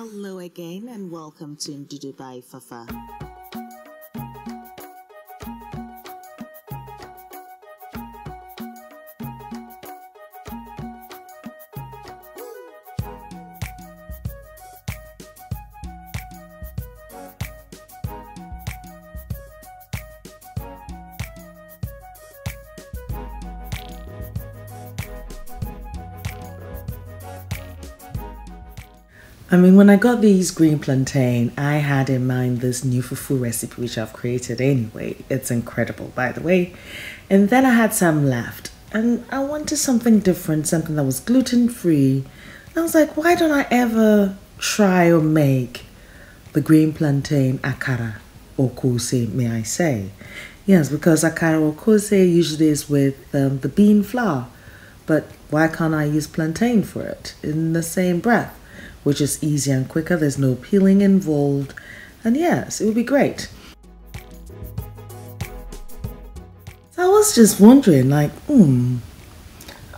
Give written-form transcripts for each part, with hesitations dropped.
Hello again and welcome to Ndudu by Fafa. I mean, when I got these green plantain, I had in mind this new fufu recipe, which I've created anyway. It's incredible, by the way. And then I had some left and I wanted something different, something that was gluten-free. I was like, why don't I ever try or make the green plantain akara or kose, may I say? Yes, because akara or kose usually is with the bean flour, but why can't I use plantain for it in the same breath? Which is easier and quicker, there's no peeling involved, and yes, it would be great. So I was just wondering, like,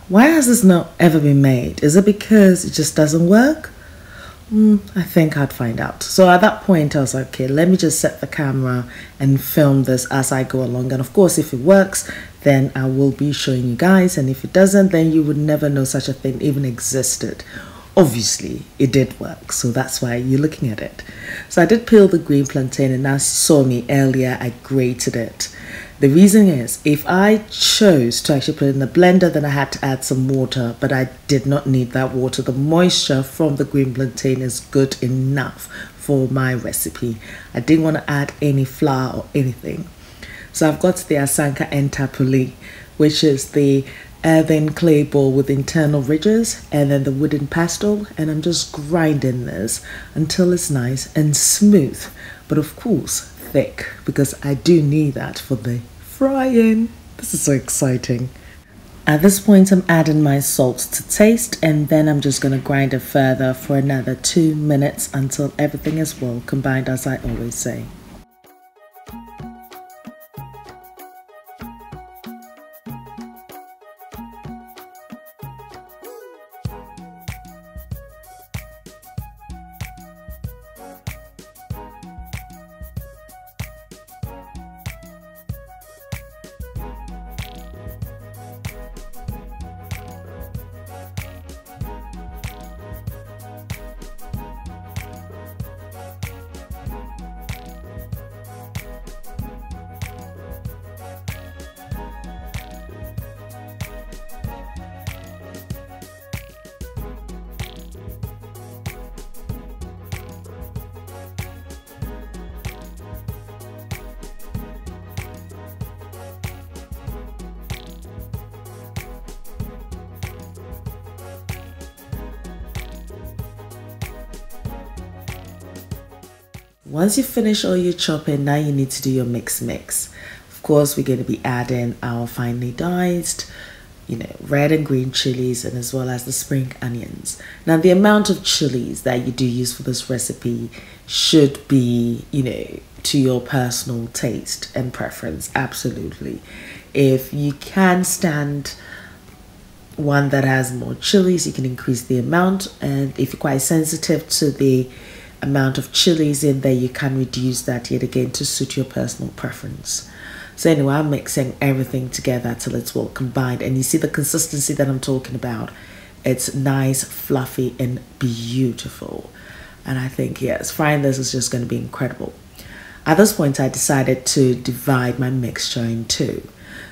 why has this not ever been made? Is it because it just doesn't work? I think I'd find out. So at that point, I was like, okay, let me just set the camera and film this as I go along. And of course, if it works, then I will be showing you guys. And if it doesn't, then you would never know such a thing even existed. Obviously, it did work, so that's why you're looking at it. So I did peel the green plantain, and as you saw me earlier, I grated it. The reason is, if I chose to actually put it in the blender, then I had to add some water, but I did not need that water. The moisture from the green plantain is good enough for my recipe. I didn't want to add any flour or anything. So I've got the Asanka ne Tapoli, which is the earthen clay bowl with internal ridges, and then the wooden pestle, and I'm just grinding this until it's nice and smooth, but of course thick, because I do need that for the frying. This is so exciting. At this point, I'm adding my salt to taste, and then I'm just going to grind it further for another 2 minutes until everything is well combined, as I always say. Once you finish all your chopping, now you need to do your mix. Of course, we're going to be adding our finely diced, you know, red and green chilies, and as well as the spring onions. Now, the amount of chilies that you do use for this recipe should be, you know, to your personal taste and preference. Absolutely. If you can stand one that has more chilies, you can increase the amount. And if you're quite sensitive to the amount of chilies in there, you can reduce that yet again to suit your personal preference. So anyway, I'm mixing everything together till it's well combined, and you see the consistency that I'm talking about. It's nice, fluffy, and beautiful, and I think, yes, frying this is just going to be incredible. At this point, I decided to divide my mixture in two,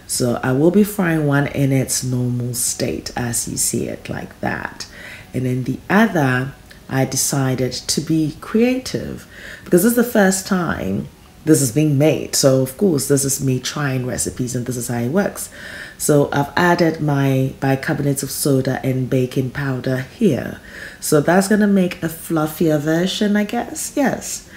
so I will be frying one in its normal state as you see it, like that, and then the other I decided to be creative, because this is the first time this is being made. So of course, this is me trying recipes and this is how it works. So I've added my bicarbonate of soda and baking powder here. So that's gonna make a fluffier version, I guess, yes.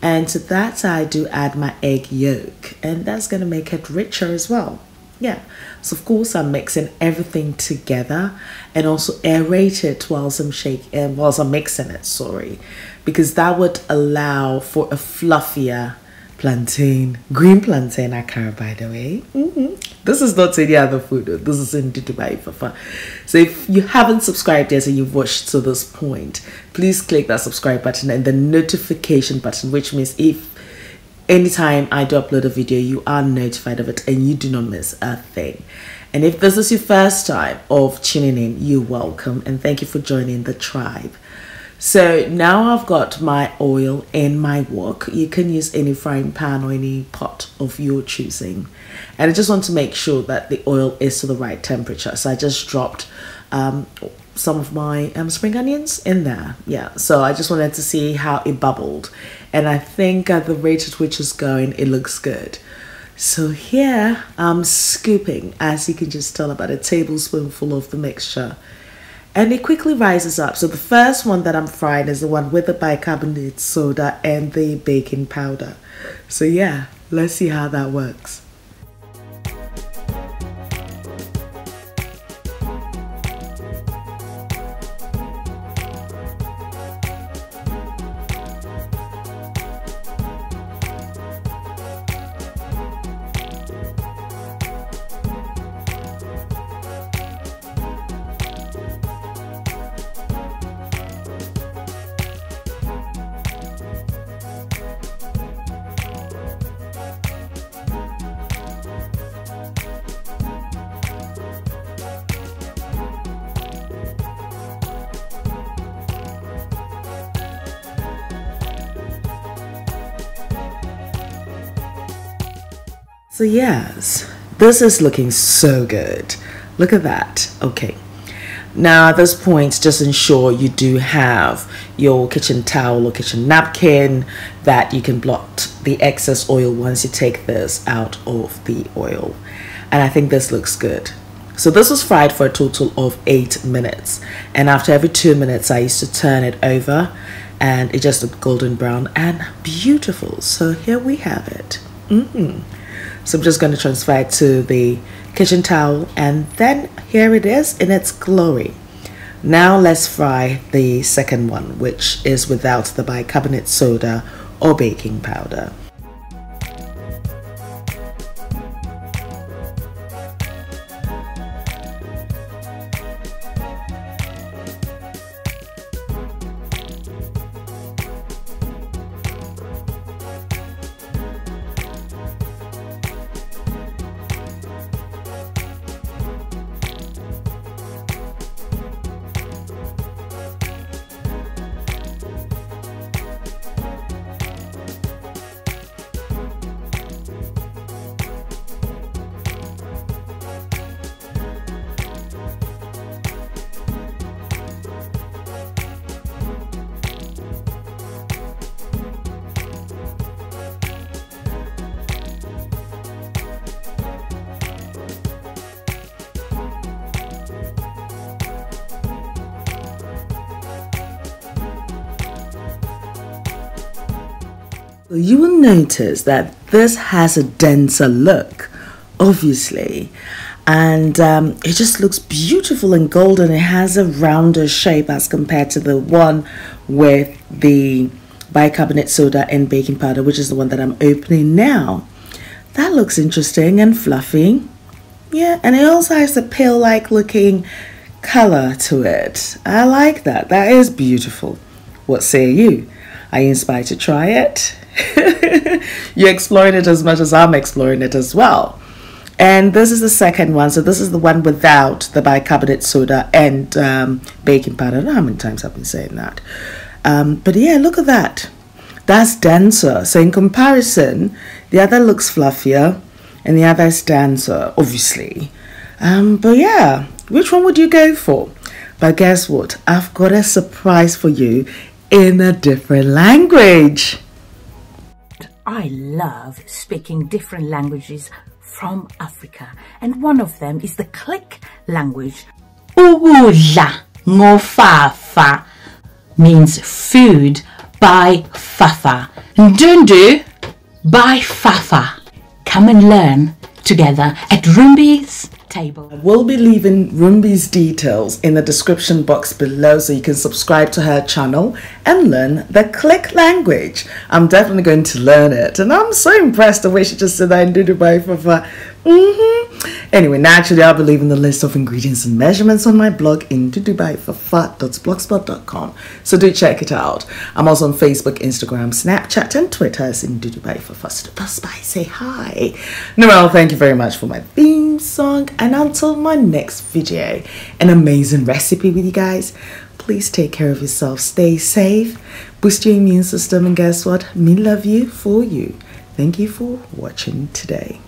And to that, I do add my egg yolk, and that's gonna make it richer as well. Yeah, so of course I'm mixing everything together, and also aerate it whilst I'm mixing it, because that would allow for a fluffier plantain, green plantain akara, by the way. This is not any other food. This is in Ndudu by Fafa. So if you haven't subscribed yet and you've watched to this point, please click that subscribe button and the notification button, which means if anytime I do upload a video, you are notified of it and you do not miss a thing. And if this is your first time of tuning in, you're welcome and thank you for joining the tribe. So now I've got my oil and my wok. You can use any frying pan or any pot of your choosing. And I just want to make sure that the oil is to the right temperature. So I just dropped some of my spring onions in there. Yeah, so I just wanted to see how it bubbled. And I think at the rate at which it's going, it looks good. So here I'm scooping, as you can just tell, about a tablespoonful of the mixture, and it quickly rises up. So the first one that I'm frying is the one with the bicarbonate soda and the baking powder. So yeah, let's see how that works. So yes, this is looking so good. Look at that. Okay, now at this point, just ensure you do have your kitchen towel or kitchen napkin that you can blot the excess oil once you take this out of the oil. And I think this looks good. So this was fried for a total of 8 minutes, and after every 2 minutes I used to turn it over, and it just looked golden brown and beautiful. So here we have it. So I'm just going to transfer it to the kitchen towel, and then here it is in its glory. Now let's fry the second one, which is without the bicarbonate soda or baking powder. You will notice that this has a denser look, obviously, and it just looks beautiful and golden. It has a rounder shape as compared to the one with the bicarbonate soda and baking powder, which is the one that I'm opening now. That looks interesting and fluffy. Yeah, and it also has a pale-like looking color to it. I like that. That is beautiful. What say you? Are you inspired to try it? You're exploring it as much as I'm exploring it as well. And this is the second one. So this is the one without the bicarbonate soda and baking powder. I don't know how many times I've been saying that. But yeah, look at that. That's denser. So in comparison, the other looks fluffier and the other is denser, obviously. But yeah, which one would you go for? But guess what? I've got a surprise for you in a different language. I love speaking different languages from Africa, and one of them is the click language. Ukudla ngofafa means food by fafa. Ndudu by Fafa. Come and learn together at Rumbi's table. We'll be leaving Rumbi's details in the description box below so you can subscribe to her channel and learn the click language. I'm definitely going to learn it, and I'm so impressed the way she just said that in Ndudu by Fafa. Anyway, naturally I'll be leaving the list of ingredients and measurements on my blog in dudubai4fat.blogspot.com, so do check it out. I'm also on Facebook, Instagram, Snapchat and Twitter as in dudubai4fat, so pass by, say hi. Noel, thank you very much for my theme song, and until my next video, an amazing recipe with you guys. Please take care of yourself, stay safe, boost your immune system, and guess what? Me love you for you. Thank you for watching today.